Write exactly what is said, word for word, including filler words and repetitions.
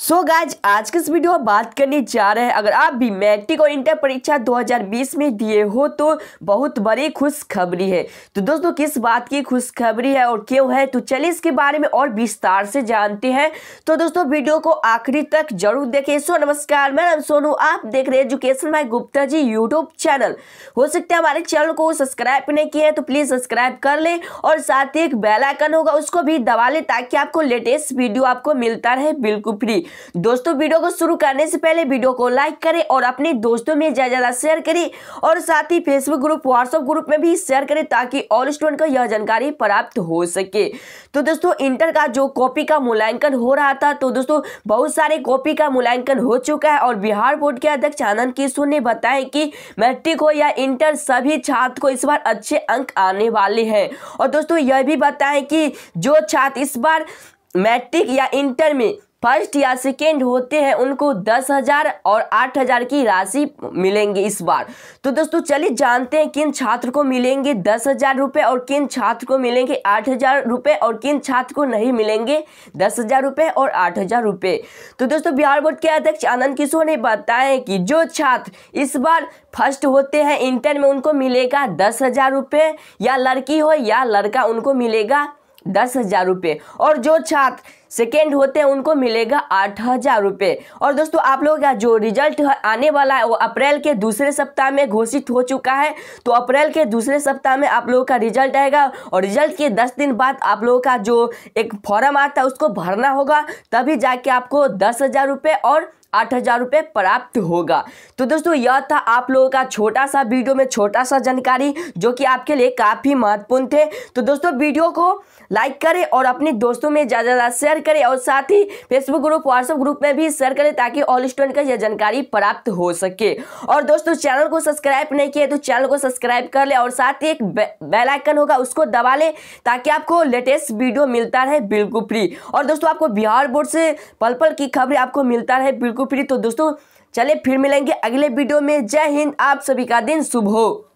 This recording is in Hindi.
सो so गाइज आज के इस वीडियो में बात करने जा रहे हैं, अगर आप भी मैट्रिक और इंटर परीक्षा दो हज़ार बीस में दिए हो तो बहुत बड़ी खुशखबरी है। तो दोस्तों किस बात की खुशखबरी है और क्यों है, तो चलिए इसके बारे में और विस्तार से जानते हैं। तो दोस्तों वीडियो को आखिरी तक जरूर देखें। सो नमस्कार, मैं राम सोनू, आप देख रहे हैं education by Gupta ji YouTube channel. हो सकता है हमारे चैनल को सब्सक्राइब नहीं किया है तो प्लीज़ सब्सक्राइब कर लें और साथ ही एक बेल आइकन होगा उसको भी दबा लें ताकि आपको लेटेस्ट वीडियो आपको मिलता रहे बिल्कुल फ्री। दोस्तों वीडियो को शुरू करने से पहले वीडियो को लाइक करें और अपने दोस्तों में ज़्यादा ज़्यादा शेयर करें और साथ ही फेसबुक ग्रुप व्हाट्सएप ग्रुप में भी शेयर करें ताकि और स्टूडेंट को यह जानकारी प्राप्त हो सके। तो दोस्तों इंटर का जो कॉपी का मूल्यांकन हो रहा था, तो दोस्तों बहुत सारे कॉपी का मूल्यांकन हो चुका है और बिहार बोर्ड के अध्यक्ष आनंद किशोर ने बताया कि मैट्रिक हो या इंटर सभी छात्र को इस बार अच्छे अंक आने वाले हैं। और दोस्तों यह भी बताया कि जो छात्र इस बार मैट्रिक या इंटर में फर्स्ट या सेकेंड होते हैं उनको दस हज़ार और आठ हज़ार की राशि मिलेंगे इस बार। तो दोस्तों चलिए जानते हैं किन छात्र को मिलेंगे दस हज़ार रुपये और किन छात्र को मिलेंगे आठ हज़ार रुपये और किन छात्र को नहीं मिलेंगे दस हज़ार रुपये और आठ हज़ार रुपये। तो दोस्तों बिहार बोर्ड के अध्यक्ष आनंद किशोर ने बताया कि जो छात्र इस बार फर्स्ट होते हैं इंटर में उनको मिलेगा दस हज़ार रुपये, या लड़की हो या लड़का उनको मिलेगा दस हज़ार रुपये, और जो छात्र सेकेंड होते हैं उनको मिलेगा आठ हज़ार रुपये। और दोस्तों आप लोगों का जो रिजल्ट आने वाला है वो अप्रैल के दूसरे सप्ताह में घोषित हो चुका है। तो अप्रैल के दूसरे सप्ताह में आप लोगों का रिजल्ट आएगा और रिजल्ट के दस दिन बाद आप लोगों का जो एक फॉर्म आता है उसको भरना होगा, तभी जाके आपको दस हज़ार रुपये और आठ हज़ार रुपये प्राप्त होगा। तो दोस्तों यह था आप लोगों का छोटा सा वीडियो में छोटा सा जानकारी जो कि आपके लिए काफ़ी महत्वपूर्ण थे। तो दोस्तों वीडियो को लाइक करें और अपने दोस्तों में ज़्यादा ज़्यादा शेयर करें और साथ ही फेसबुक ग्रुप व्हाट्सएप ग्रुप में भी शेयर करें ताकि ऑल स्टूडेंट का यह जानकारी प्राप्त हो सके। और दोस्तों चैनल को सब्सक्राइब नहीं किया तो चैनल को सब्सक्राइब कर लें और साथ ही एक बेल आइकन होगा उसको दबा लें ताकि आपको लेटेस्ट वीडियो मिलता रहे बिल्कुल फ्री। और दोस्तों आपको बिहार बोर्ड से पल पल की खबरें आपको मिलता रहे बिल्कुल। तो दोस्तों चले फिर मिलेंगे अगले वीडियो में। जय हिंद, आप सभी का दिन शुभ हो।